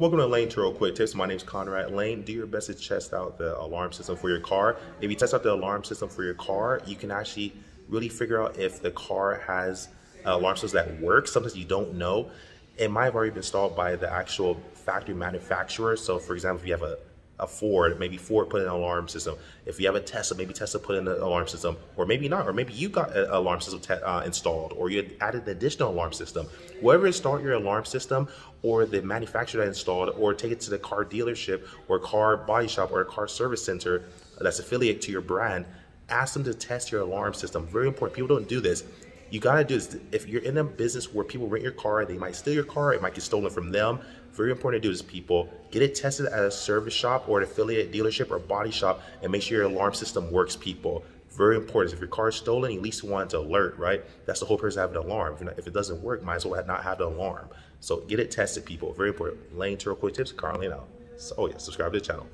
Welcome to Lane Turo Quick Tips. My name is Conrad Layn. Do your best to test out the alarm system for your car. If you test out the alarm system for your car, you can actually really figure out if the car has alarm systems that work. Sometimes you don't know. It might have already been installed by the actual factory manufacturer. So for example, if you have a Ford, maybe Ford put in an alarm system. If you have a Tesla, maybe Tesla put in an alarm system, or maybe not, or maybe you got an alarm system installed, or you added an additional alarm system. Whoever installed your alarm system, or the manufacturer that installed, or take it to the car dealership, or car body shop, or a car service center that's affiliate to your brand, ask them to test your alarm system. Very important, people don't do this. You gotta do this. If you're in a business where people rent your car, they might steal your car, it might get stolen from them. Very important to do this, people. Get it tested at a service shop or an affiliate dealership or body shop and make sure your alarm system works, people. Very important. If your car is stolen, you at least want it to alert, right? That's the whole purpose of having an alarm. If it doesn't work, might as well not have the alarm. So get it tested, people. Very important. Lane Turo Quick Tips, Conrad Layn out. So yeah, subscribe to the channel.